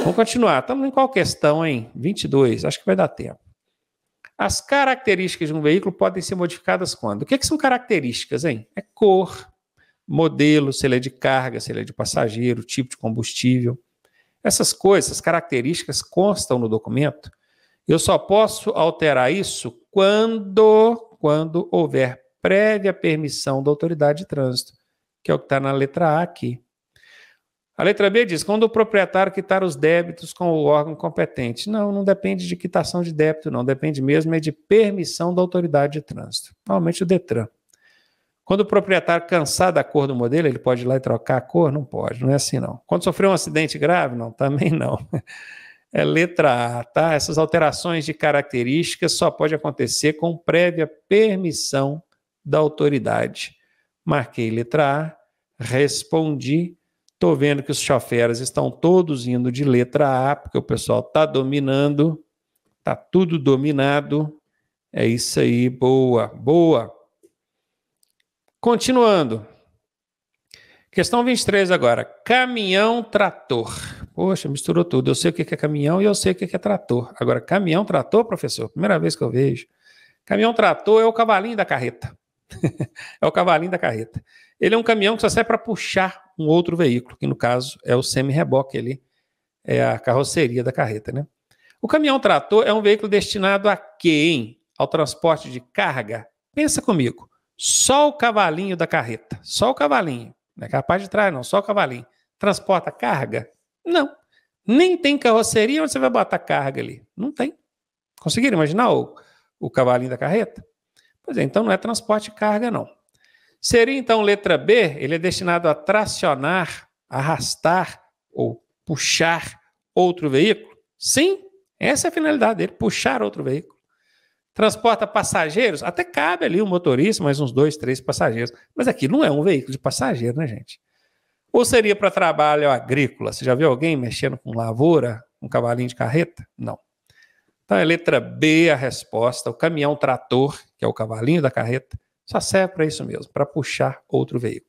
Vamos continuar. Estamos em qual questão, hein? 22. Acho que vai dar tempo. As características de um veículo podem ser modificadas quando? O que são características, hein? É cor, modelo, se ele é de carga, se ele é de passageiro, tipo de combustível. Essas coisas, essas características constam no documento. Eu só posso alterar isso quando houver prévia permissão da autoridade de trânsito, que é o que está na letra A aqui. A letra B diz, quando o proprietário quitar os débitos com o órgão competente. Não, não depende de quitação de débito, não. Depende mesmo de permissão da autoridade de trânsito. Normalmente o Detran. Quando o proprietário cansar da cor do modelo, ele pode ir lá e trocar a cor? Não pode, não é assim não. Quando sofrer um acidente grave? Não, também não. É letra A, tá? Essas alterações de características só pode acontecer com prévia permissão da autoridade. Marquei letra A, respondi. Estou vendo que os choferes estão todos indo de letra A, porque o pessoal está dominando, está tudo dominado. É isso aí, boa, boa. Continuando. Questão 23 agora. Caminhão, trator. Poxa, misturou tudo. Eu sei o que é caminhão e eu sei o que é trator. Agora, caminhão, trator, professor, primeira vez que eu vejo. Caminhão, trator é o cavalinho da carreta. É o cavalinho da carreta. Ele é um caminhão que só serve para puxar um outro veículo, que no caso é o semi-reboque ali, é a carroceria da carreta, né? O caminhão-trator é um veículo destinado a quê, hein? Ao transporte de carga. Pensa comigo, só o cavalinho da carreta, só o cavalinho, não é capaz de trás não, só o cavalinho. Transporta carga? Não. Nem tem carroceria onde você vai botar carga ali. Não tem. Conseguiram imaginar o cavalinho da carreta? Pois é, então não é transporte de carga, não. Seria, então, letra B, ele é destinado a tracionar, arrastar ou puxar outro veículo? Sim, essa é a finalidade dele, puxar outro veículo. Transporta passageiros? Até cabe ali o motorista, mais uns 2, 3 passageiros. Mas aqui não é um veículo de passageiro, né, gente? Ou seria para trabalho agrícola? Você já viu alguém mexendo com lavoura, um cavalinho de carreta? Não. Então é letra B a resposta, o caminhão-trator, que é o cavalinho da carreta, só serve para isso mesmo, para puxar outro veículo.